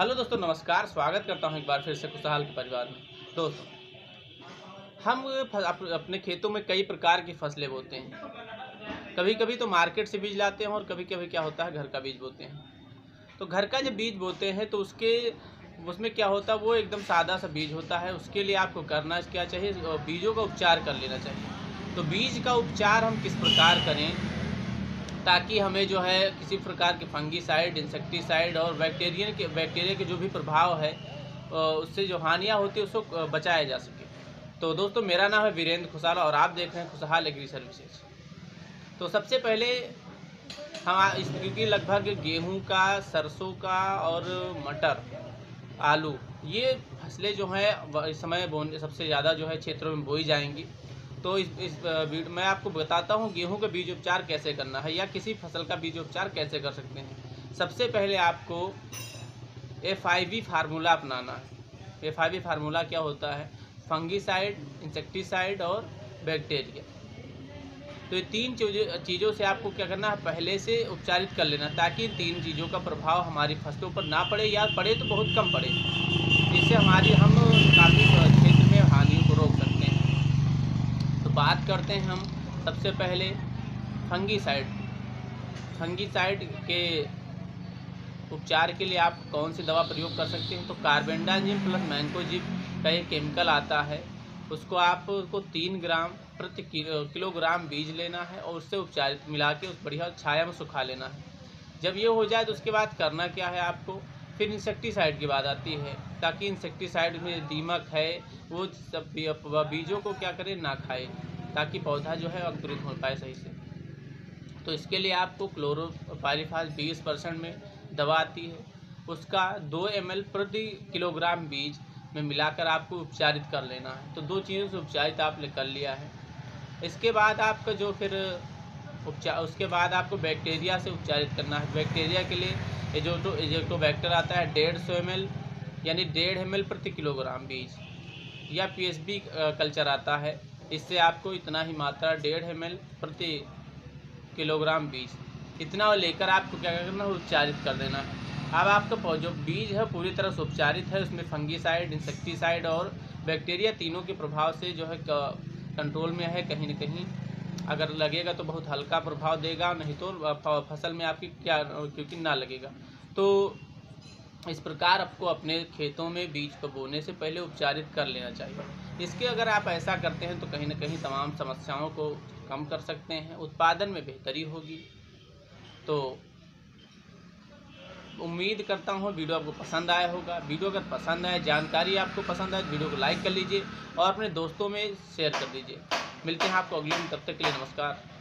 Hello दोस्तों नमस्कार, स्वागत करता हूं एक बार फिर से खुशहाल के परिवार में। दोस्तों हम अपने खेतों में कई प्रकार की फसलें बोते हैं। कभी कभी तो मार्केट से बीज लाते हैं और कभी कभी क्या होता है घर का बीज बोते हैं। तो घर का जब बीज बोते हैं तो उसमें क्या होता है, वो एकदम सादा सा बीज होता है। उसके लिए आपको करना क्या चाहिए, बीजों का उपचार कर लेना चाहिए। तो बीज का उपचार हम किस प्रकार करें ताकि हमें जो है किसी प्रकार के फंगीसाइड, इंसेक्टिसाइड और बैक्टीरिया के जो भी प्रभाव है उससे जो हानियाँ होती है उसको बचाया जा सके। तो दोस्तों मेरा नाम है वीरेंद्र खुशहाल और आप देख रहे हैं खुशहाल एग्री सर्विसेज। तो सबसे पहले हम क्योंकि लगभग गेहूं का, सरसों का और मटर, आलू ये फसलें जो हैं इस समय सबसे ज़्यादा जो है क्षेत्रों में बोई जाएंगी। तो इस वीडियो मैं आपको बताता हूँ गेहूं का बीज उपचार कैसे करना है या किसी फसल का बीज उपचार कैसे कर सकते हैं। सबसे पहले आपको FIV फार्मूला अपनाना है। FIV फार्मूला क्या होता है, फंगीसाइड, इंसेक्टिसाइड और बैक्टीरिया। तो ये तीन चीज़ों से आपको क्या करना है, पहले से उपचारित कर लेना ताकि तीन चीज़ों का प्रभाव हमारी फसलों पर ना पड़े या पड़े तो बहुत कम पड़े। इससे हम काफ़ी क्षेत्र में हानियों को रोक सकते हैं। बात करते हैं हम सबसे पहले फंगीसाइड के उपचार के लिए आप कौन सी दवा प्रयोग कर सकते हैं। तो कार्बेंडाजिम प्लस मैंगोजिम का एक केमिकल आता है, उसको आपको 3 ग्राम प्रति किलोग्राम बीज लेना है और उससे उपचारित मिला के उस बढ़िया छाया में सुखा लेना है। जब ये हो जाए तो उसके बाद करना क्या है आपको, फिर इंसेक्टिसाइड की बात आती है ताकि इंसेक्टिसाइड में दीमक है वो सब बीजों को क्या करे ना खाए ताकि पौधा जो है अंकुरित हो पाए सही से। तो इसके लिए आपको क्लोरोपाइरीफॉस 20% में दवा आती है, उसका 2 ml प्रति किलोग्राम बीज में मिलाकर आपको उपचारित कर लेना है। तो दो चीज़ों से उपचारित आपने कर लिया है। इसके बाद आपका जो फिर उपचार, उसके बाद आपको बैक्टीरिया से उपचारित करना है। बैक्टीरिया के लिए एजोटोबैक्टर आता है 150 ml यानी 1.5 ml प्रति किलोग्राम बीज, या PSB कल्चर आता है, इससे आपको इतना ही मात्रा 1.5 ml प्रति किलोग्राम बीज इतना लेकर आपको क्या करना है, उपचारित कर देना है। अब आपका जो बीज है पूरी तरह से उपचारित है, उसमें फंगीसाइड, इंसेक्टिसाइड और बैक्टीरिया तीनों के प्रभाव से जो है कंट्रोल में है। कहीं ना कहीं अगर लगेगा तो बहुत हल्का प्रभाव देगा, नहीं तो फसल में आपकी क्योंकि ना लगेगा। तो इस प्रकार आपको अपने खेतों में बीज को बोने से पहले उपचारित कर लेना चाहिए। इसके अगर आप ऐसा करते हैं तो कहीं ना कहीं तमाम समस्याओं को कम कर सकते हैं, उत्पादन में बेहतरी होगी। तो उम्मीद करता हूँ वीडियो आपको पसंद आया होगा। वीडियो अगर पसंद आए, जानकारी आपको पसंद आए तो वीडियो को लाइक कर लीजिए और अपने दोस्तों में शेयर कर दीजिए। मिलते हैं आपको अगले दिन, तब तक के लिए नमस्कार।